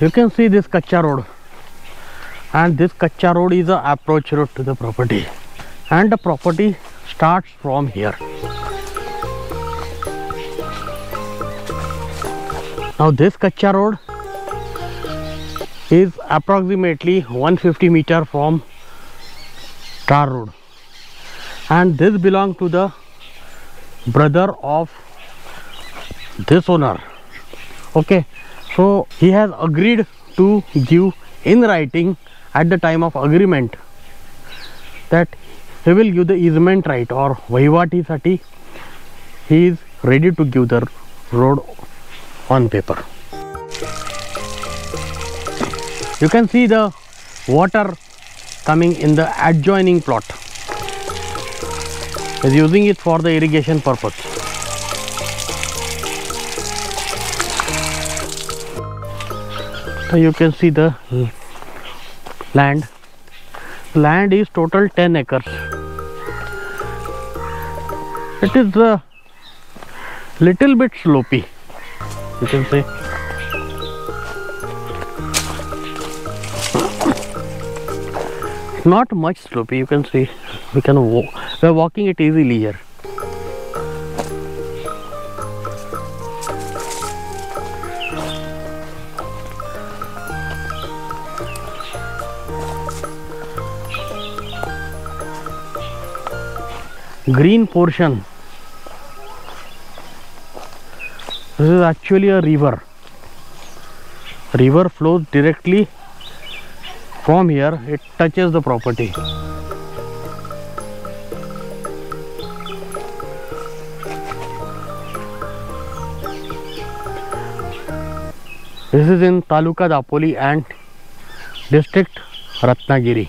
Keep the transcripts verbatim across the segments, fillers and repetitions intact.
You can see this Kacha road, and this Kacha road is the approach road to the property, and the property starts from here. Now this Kacha road is approximately one hundred fifty meters from Tar Road, and this belongs to the brother of this owner. Okay, so he has agreed to give in writing at the time of agreement that he will give the easement right, or vahivati sati. He is ready to give the road on paper. You can see the water coming in the adjoining plot. He is using it for the irrigation purpose. So you can see the land. Land is total ten acres. It is a little bit slopey, you can see. Not much slopey, you can see. We can walk. We are walking it easily here. Green portion. This is actually a river. River flows directly from here. It touches the property. This is in Taluka Dapoli and District Ratnagiri.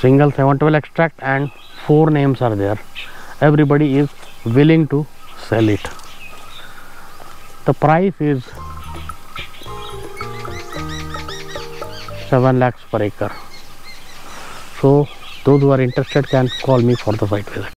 Single seven twelve extract and four names are there. Everybody is willing to sell it. The price is seven lakhs per acre. So those who are interested can call me for the site visit.